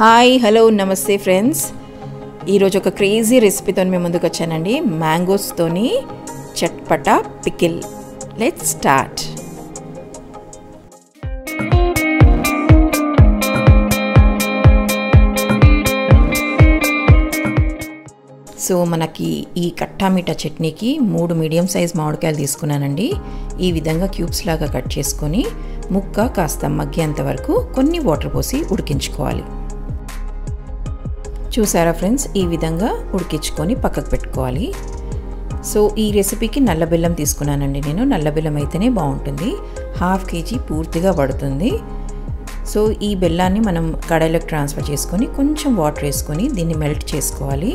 hi hello నమస్తే friends ఈరోజు ఒక క్రేజీ రెసిపీతో మేము ముందుకు వచ్చానండి మ్యాంగోస్ తోని చట్పటా పికిల్ లెట్స్ స్టార్ట్ సో మనకి ఈ కట్టా మీఠా చట్నీకి 3 మీడియం సైజ్ మామిడికాయలు తీసుకున్నానండి ఈ విధంగా క్యూబ్స్ లాగా కట్ చేసుకొని ముక్క కాస్త మగ్గేంత వరకు కొన్ని వాటర్ పోసి ఉడికించుకోవాలి చూసారా ఫ్రెండ్స్ ఈ విధంగా ఉడికించుకొని పక్కకు పెట్టుకోవాలి సో ఈ రెసిపీకి నల్ల బెల్లం తీసుకున్నానండి నేను నల్ల బెల్లం అయితేనే బాగుంటుంది ½ కేజీ పూర్తిగా పడుతుంది సో ఈ బెల్లాన్ని మనం కడాయిలోకి ట్రాన్స్ఫర్ చేసుకొని కొంచెం వాటర్ వేసుకొని దీన్ని మెల్ట్ చేసుకోవాలి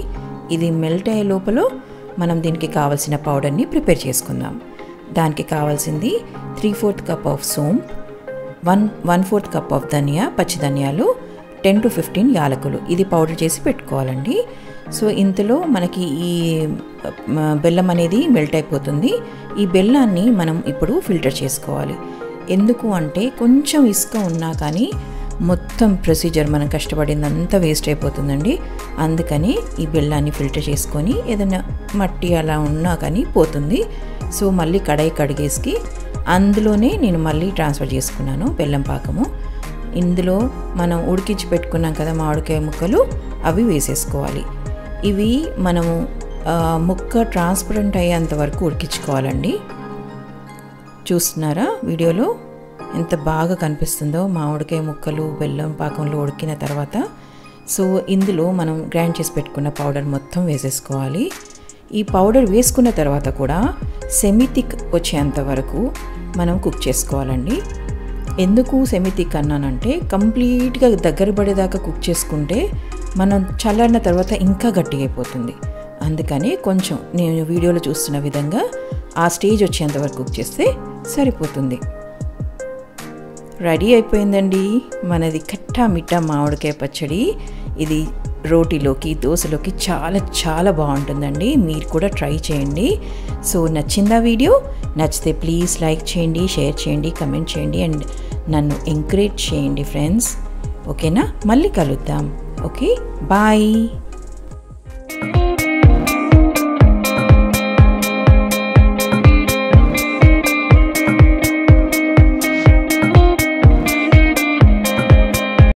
ఇది మెల్ట్ అయ్యే లోపల మనం దీనికి కావాల్సిన పౌడర్ని ప్రిపేర్ చేసుకుందాం దానికి కావాల్సింది 3/4 కప్ ఆఫ్ సోంపు 1/4 కప్ ఆఫ్ ధనియా పచ్చి ధనియాలు 10 to 15 యాలకులు ఇది పౌడర్ చేసి పెట్టుకోవాలండి సో ఇంతలో మనకి ఈ బెల్లం అనేది మెల్ట్ అయిపోతుంది ఈ బెల్లాన్ని మనం ఇప్పుడు ఫిల్టర్ చేసుకోవాలి ఎందుకు అంటే కొంచెం ఇసుక ఉన్నా కానీ మొత్తం ప్రొసీజర్ మనం కష్టపడిందంతా వేస్ట్ అయిపోతుందండి అందుకని ఈ బెల్లాన్ని ఫిల్టర్ చేసుకొని ఏదైనా మట్టి అలా ఉన్నా కానీ పోతుంది సో మళ్ళీ కడాయి కడిగేసి అందులోనే నేను మళ్ళీ ట్రాన్స్ఫర్ చేసుకున్నాను బెల్లం పాకము ఇందులో మనం ఉడికించి పెట్టుకున్నాం కదా మామిడికాయ ముక్కలు అవి వేసేసుకోవాలి ఇవి మనము ముక్క ట్రాన్స్పరెంట్ అయ్యేంత వరకు ఉడికించుకోవాలండి చూస్తున్నారా వీడియోలో ఎంత బాగా కనిపిస్తుందో మామిడికాయ ముక్కలు బెల్లం పాకంలో ఉడికిన తర్వాత సో ఇందులో మనం గ్రైండ్ చేసి పెట్టుకున్న పౌడర్ మొత్తం వేసేసుకోవాలి ఈ పౌడర్ వేసుకున్న తర్వాత కూడా సెమిథిక్ వచ్చేంత వరకు మనం కుక్ చేసుకోవాలండి ఎందుకు సెమిథిక్ అన్నానంటే కంప్లీట్గా దగ్గర పడేదాకా కుక్ చేసుకుంటే మనం చల్లారిన తర్వాత ఇంకా గట్టిగా అయిపోతుంది అందుకని కొంచెం నేను వీడియోలో చూస్తున్న విధంగా ఆ స్టేజ్ వచ్చేంత వరకు కుక్ చేస్తే సరిపోతుంది రెడీ అయిపోయిందండి మనది కట్టా మీఠా మామిడికాయ పచ్చడి ఇది రోటీలోకి దోశలోకి చాలా చాలా బాగుంటుందండి మీరు కూడా ట్రై చేయండి సో నచ్చిందా వీడియో నచ్చితే ప్లీజ్ లైక్ చేయండి షేర్ చేయండి కమెంట్ చేయండి అండ్ నన్ను ఎంకరేజ్ చేయండి ఫ్రెండ్స్ ఓకేనా మళ్ళీ కలుద్దాం ఓకే బాయ్